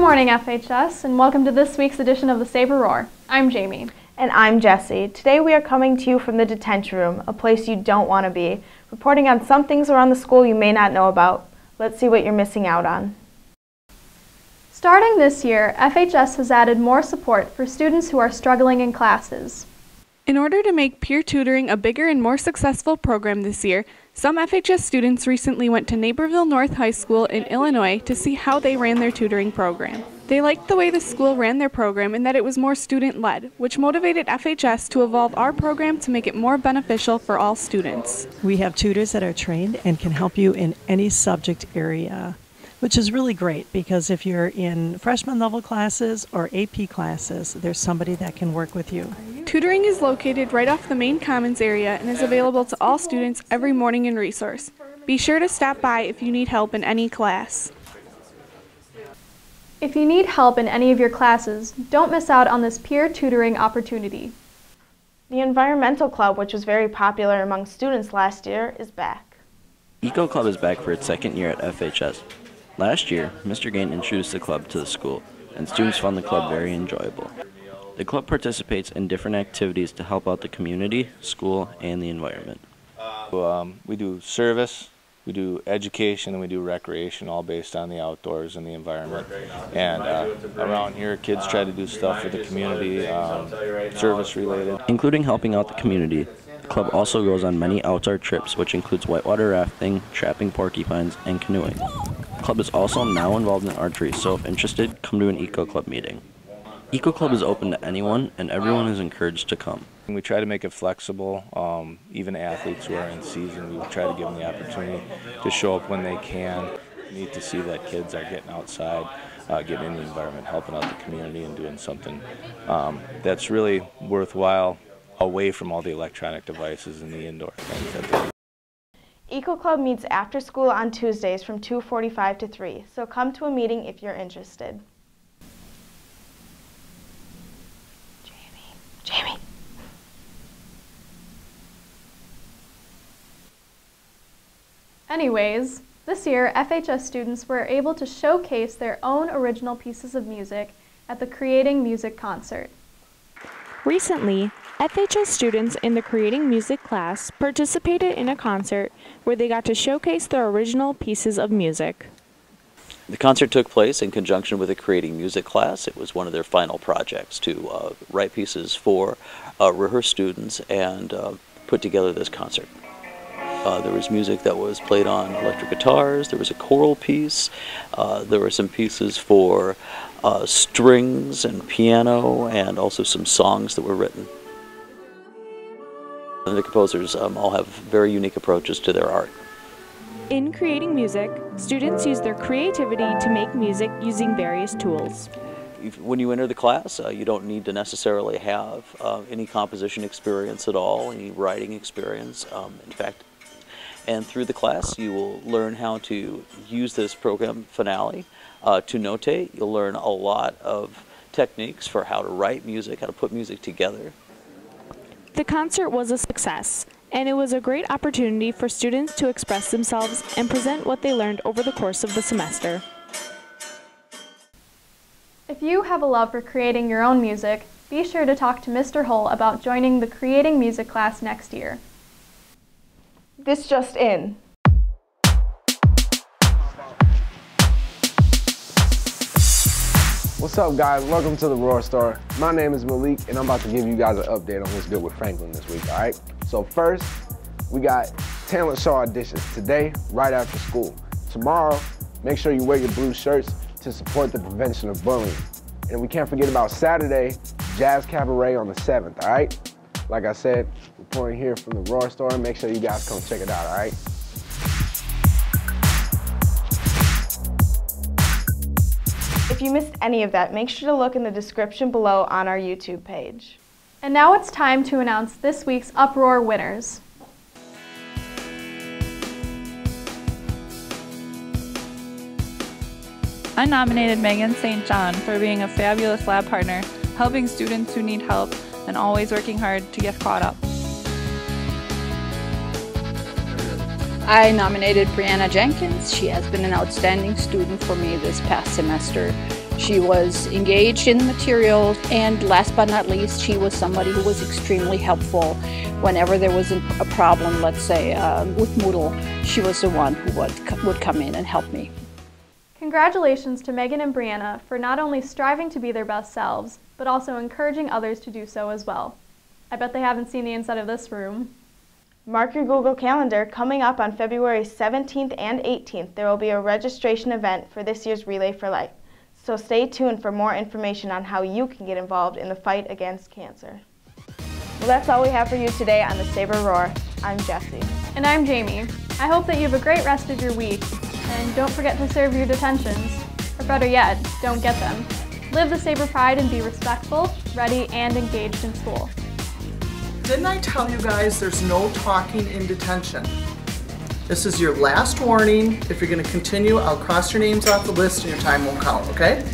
Good morning, FHS, and welcome to this week's edition of The Saber Roar. I'm Jamie. And I'm Jessie. Today we are coming to you from the detention room, a place you don't want to be, reporting on some things around the school you may not know about. Let's see what you're missing out on. Starting this year, FHS has added more support for students who are struggling in classes. In order to make peer tutoring a bigger and more successful program this year, some FHS students recently went to Naperville North High School in Illinois to see how they ran their tutoring program. They liked the way the school ran their program and that it was more student-led, which motivated FHS to evolve our program to make it more beneficial for all students. We have tutors that are trained and can help you in any subject area, which is really great because if you're in freshman-level classes or AP classes, there's somebody that can work with you. Tutoring is located right off the main commons area and is available to all students every morning in resource. Be sure to stop by if you need help in any class. If you need help in any of your classes, don't miss out on this peer tutoring opportunity. The Environmental Club, which was very popular among students last year, is back. ECO Club is back for its second year at FHS. Last year, Mr. Gain introduced the club to the school, and students found the club very enjoyable. The club participates in different activities to help out the community, school, and the environment. We do service, we do education, and we do recreation, all based on the outdoors and the environment. And around here, kids try to do stuff for the community, service-related. Including helping out the community, the club also goes on many outdoor trips, which includes whitewater rafting, trapping porcupines, and canoeing. The club is also now involved in archery, so if interested, come to an Eco Club meeting. Eco Club is open to anyone, and everyone is encouraged to come. We try to make it flexible. Even athletes who are in season, we try to give them the opportunity to show up when they can. We need to see that kids are getting outside, getting in the environment, helping out the community, and doing something that's really worthwhile away from all the electronic devices and the indoor things that they do. Eco Club meets after school on Tuesdays from 2:45 to 3, so come to a meeting if you're interested. Jamie. Anyways, this year FHS students were able to showcase their own original pieces of music at the Creating Music concert. Recently, FHS students in the Creating Music class participated in a concert where they got to showcase their original pieces of music. The concert took place in conjunction with the Creating Music class. It was one of their final projects to write pieces for, rehearse students, and put together this concert. There was music that was played on electric guitars, there was a choral piece, there were some pieces for strings and piano, and also some songs that were written. And the composers all have very unique approaches to their art. In Creating Music, students use their creativity to make music using various tools. When you enter the class, you don't need to necessarily have any composition experience at all, any writing experience, in fact. And through the class, you will learn how to use this program, Finale, to notate. You'll learn a lot of techniques for how to write music, how to put music together. The concert was a success, and it was a great opportunity for students to express themselves and present what they learned over the course of the semester. If you have a love for creating your own music, be sure to talk to Mr. Hull about joining the Creating Music class next year. This just in. What's up, guys? Welcome to the Roar Star. My name is Malik, and I'm about to give you guys an update on what's good with Franklin this week, all right? So first, we got talent show auditions today, right after school. Tomorrow, make sure you wear your blue shirts to support the prevention of bullying. And we can't forget about Saturday, Jazz Cabaret on the 7th, all right? Like I said, reporting here from the Roar Star. Make sure you guys come check it out, all right? If you missed any of that, make sure to look in the description below on our YouTube page. And now it's time to announce this week's Uproar winners. I nominated Megan St. John for being a fabulous lab partner, helping students who need help, and always working hard to get caught up. I nominated Brianna Jenkins. She has been an outstanding student for me this past semester. She was engaged in the material, and last but not least, she was somebody who was extremely helpful. Whenever there was a problem, let's say with Moodle, she was the one who would come in and help me. Congratulations to Megan and Brianna for not only striving to be their best selves, but also encouraging others to do so as well. I bet they haven't seen the inside of this room. Mark your Google Calendar. Coming up on February 17th and 18th, there will be a registration event for this year's Relay for Life. So stay tuned for more information on how you can get involved in the fight against cancer. Well, that's all we have for you today on The Saber Roar. I'm Jessie. And I'm Jamie. I hope that you have a great rest of your week. And don't forget to serve your detentions. Or better yet, don't get them. Live the Saber pride and be respectful, ready, and engaged in school. Didn't I tell you guys there's no talking in detention? This is your last warning. If you're going to continue, I'll cross your names off the list and your time won't count, okay?